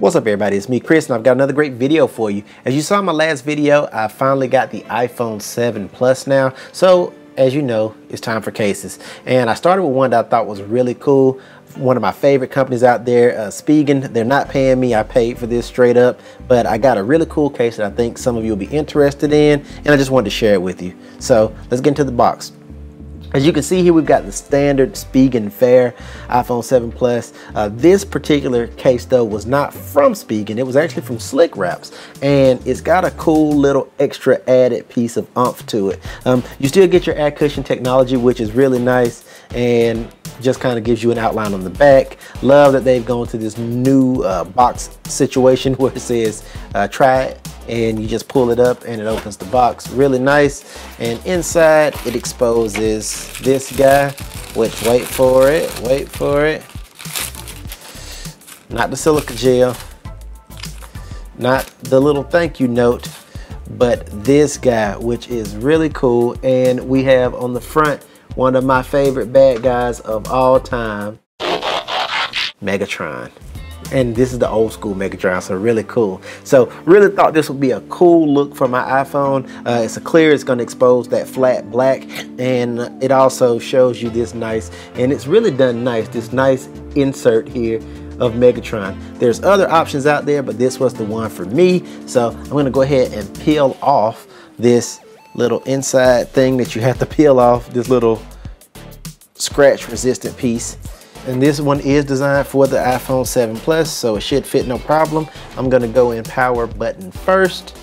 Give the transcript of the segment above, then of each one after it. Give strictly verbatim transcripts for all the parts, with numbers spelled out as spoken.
What's up everybody, it's me Chris and I've got another great video for you. As you saw in my last video, I finally got the iPhone seven Plus now. So as you know, it's time for cases. And I started with one that I thought was really cool. One of my favorite companies out there, uh, Spigen. They're not paying me, I paid for this straight up. But I got a really cool case that I think some of you will be interested in and I just wanted to share it with you. So let's get into the box. As you can see here, we've got the standard Spigen Fair iPhone seven Plus. Uh, this particular case though was not from Spigen, it was actually from Slickwraps. And it's got a cool little extra added piece of oomph to it. Um, you still get your air cushion technology, which is really nice and just kind of gives you an outline on the back. Love that they've gone to this new uh, box situation where it says uh, try it. And you just pull it up and it opens the box really nice. And inside it exposes this guy, which wait for it, wait for it. Not the silica gel, not the little thank you note, but this guy, which is really cool. And we have on the front, one of my favorite bad guys of all time, Megatron. And this is the old school Megatron, so really cool. So really thought this would be a cool look for my iPhone. Uh, it's a clear, it's gonna expose that flat black, and it also shows you this nice, and it's really done nice, this nice insert here of Megatron. There's other options out there, but this was the one for me. So I'm gonna go ahead and peel off this little inside thing that you have to peel off, this little scratch resistant piece. And this one is designed for the iPhone seven Plus, so it should fit no problem. I'm gonna go in power button first.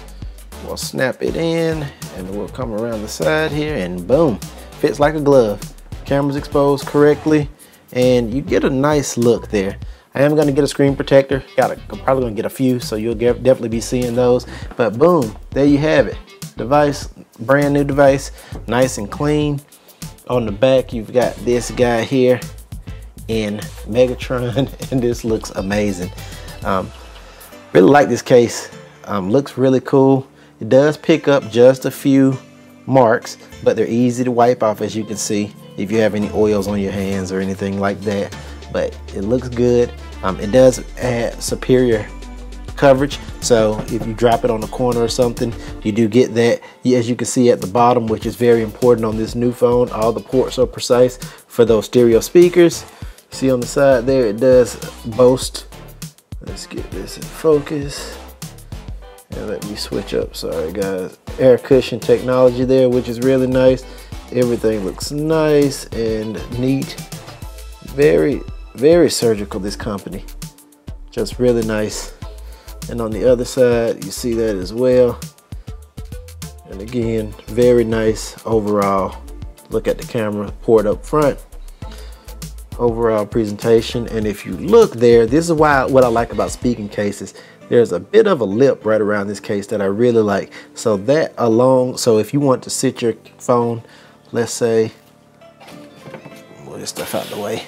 We'll snap it in and we'll come around the side here and boom, fits like a glove. Camera's exposed correctly and you get a nice look there. I am gonna get a screen protector. Got a, I'm probably gonna get a few, so you'll get, definitely be seeing those. But boom, there you have it. Device, brand new device, nice and clean. On the back, you've got this guy here in Megatron and this looks amazing. Um, really like this case, um, looks really cool. It does pick up just a few marks, but they're easy to wipe off, as you can see, if you have any oils on your hands or anything like that. But it looks good. Um, it does add superior coverage, so if you drop it on the corner or something, you do get that. As you can see at the bottom, which is very important on this new phone, all the ports are precise for those stereo speakers. See on the side there, it does boast. Let's get this in focus and let me switch up, sorry guys. Air cushion technology there, which is really nice. Everything looks nice and neat. Very, very surgical, this company, just really nice. And on the other side, you see that as well. And again, very nice overall. Look at the camera port up front. Overall presentation. And if you look there, this is why what I like about Spigen cases, there's a bit of a lip right around this case that I really like. So that alone, so if you want to sit your phone, let's say, move this stuff out of the way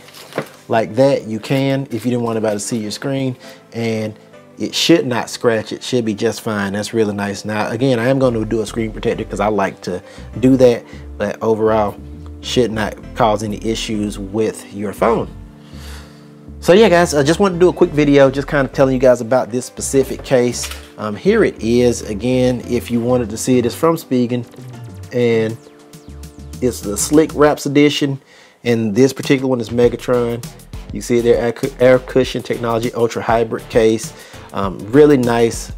like that, you can, if you didn't want anybody to see your screen, and it should not scratch, it should be just fine. That's really nice. Now again, I am going to do a screen protector because I like to do that, but overall should not cause any issues with your phone. So yeah guys, I just wanted to do a quick video just kind of telling you guys about this specific case. Um, here it is again, if you wanted to see it. It's from Spigen and it's the Slickwraps edition, and this particular one is Megatron. You see their air cushion technology Ultra Hybrid case. Um, really nice,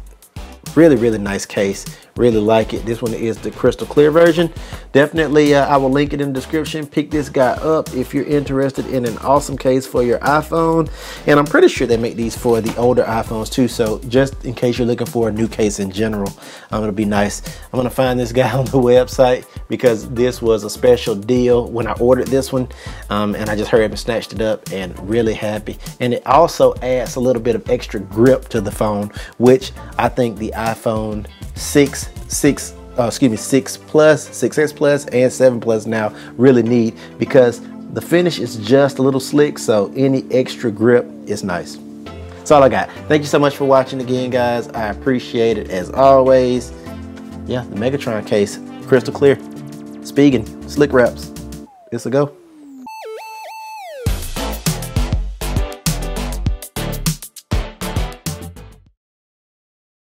really really nice case, really like it. This one is the crystal clear version. Definitely uh, I will link it in the description. Pick this guy up if you're interested in an awesome case for your iPhone, and I'm pretty sure they make these for the older iPhones too, so just in case you're looking for a new case in general, um, it'll be nice. I'm gonna find this guy on the website because this was a special deal when I ordered this one, um, and I just hurried up and snatched it up and really happy. And it also adds a little bit of extra grip to the phone, which I think the iPhone six, six, uh, excuse me, six Plus, six X Plus, and seven Plus now really need, because the finish is just a little slick, so any extra grip is nice. That's all I got. Thank you so much for watching again, guys. I appreciate it as always. Yeah, the Megatron case, crystal clear. Spigen, Slickwraps. It's a go.